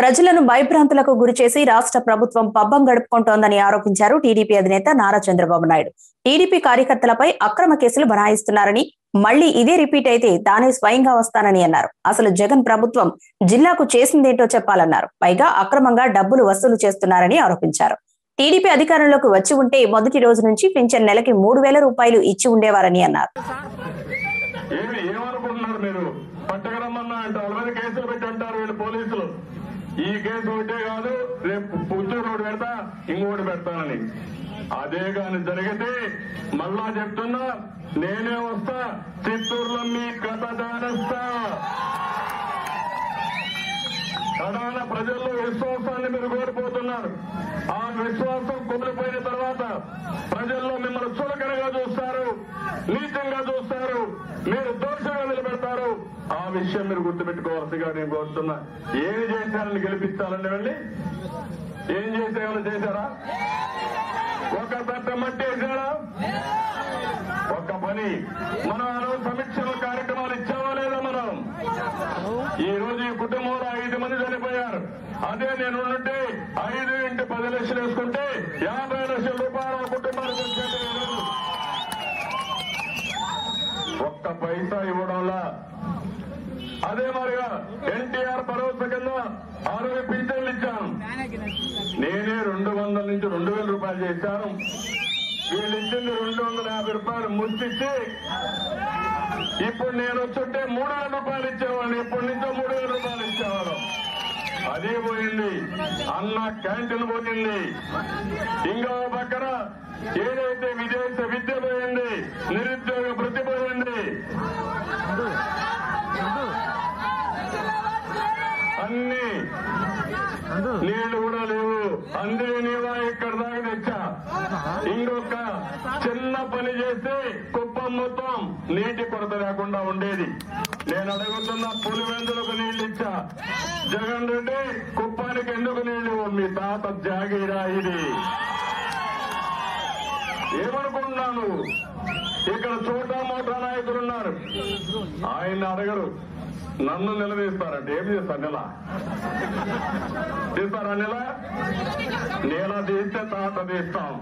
ప్రజలను భయభ్రాంతులకు గురిచేసి రాష్ట్ర ప్రభుత్వం పబ్బం గడుపుకుంటోందని ఆరోపించారు టీడీపీ అధినేత నారా చంద్రబాబు నాయుడు. టీడీపీ కార్యకర్తలపై అక్రమ కేసులు బనాయిస్తున్నారని, మళ్లీ ఇదే రిపీట్ అయితే తానే స్వయంగా వస్తానని అన్నారు. అసలు జగన్ ప్రభుత్వం జిల్లాకు చేసిందేంటో చెప్పాలన్నారు. పైగా అక్రమంగా డబ్బులు వసూలు చేస్తున్నారని ఆరోపించారు. టీడీపీ అధికారంలోకి వచ్చి ఉంటే మొదటి రోజు నుంచి పింఛన్ నెలకి 3000 రూపాయలు ఇచ్చి ఉండేవారని అన్నారు. ఈ కేసు ఒకటే కాదు, రేపు పుత్తూరు రోడ్డు పెడతా, ఇంకోటి పెడతానని. అదే కాని జరిగితే మళ్ళా చెప్తున్నా, నేనే వస్తా, చిత్తూరులో మీ కథ దానిస్తా. కడాన ప్రజల్లో విశ్వాసాన్ని మీరు కోల్పోతున్నారు. ఆ విశ్వాసం కోల్పోయిన తర్వాత ప్రజల్లో మిమ్మల్ని చులకనగా చూస్తారు, నీచంగా చూస్తారు, మీరు దోషంగా నిలబెడతారు. ఆ విషయం మీరు గుర్తుపెట్టుకోవాల్సిగా నేను కోరుతున్నా. ఏమి చేశారని గెలిపించాలండి? వెళ్ళి ఏం చేసేవాళ్ళు చేశారా? ఒక తట్ట మట్టి వేసారా? ఒక్క పని. మనం ఆ రోజు సమీక్షల కార్యక్రమాలు ఇచ్చామా లేదా? మనం ఈ రోజు ఈ కుటుంబంలో 5 మంది చనిపోయారు. అదే నేను 5 x 10 లక్షలు వేసుకుంటే 50 లక్షల రూపాయలు కుటుంబానికి వచ్చేది. ఒక్క పైసా ఇవ్వడంలా. అదే మరిగా ఎన్టీఆర్ భరోసా కింద 60 పింఛన్లు ఇచ్చాను. నేనే 200 నుంచి 2000 రూపాయలు చేశాను. వీళ్ళు ఇచ్చింది 250 రూపాయలు ముస్తిచ్చి, ఇప్పుడు నేను వచ్చుంటే 3000 రూపాయలు ఇచ్చేవాళ్ళు. ఇప్పటి నుంచో 3000 రూపాయలు ఇచ్చేవాళ్ళు. అదే పోయింది. అన్న క్యాంటీన్ పోయింది. ఇంకా పక్కన ఏదైతే విదేశ విద్య పోయింది, నిరుద్యోగ వృత్తి పోయింది. అన్ని నీళ్లు కూడా లేవు. అందరి నీవా ఇక్కడ దాకా తెచ్చా. ఇంకొక చిన్న పని చేస్తే కుప్పం మొత్తం నీటి కొరత లేకుండా ఉండేది. నేను అడుగుతున్న పులివెందులకు నీళ్లు ఇచ్చా. జగన్ రెడ్డి, కుప్పానికి ఎందుకు నీళ్లు? మీ తాత జాగీరా. ఇది ఏమనుకుంటున్నాను? ఇక్కడ చోటా మోటా నాయకులు ఉన్నారు. ఆయన అడగరు, నన్ను నిలదీస్తారంటే ఏం చేస్తారు? నెల తీస్తారా? నెల తీస్తే తాత తీస్తాం.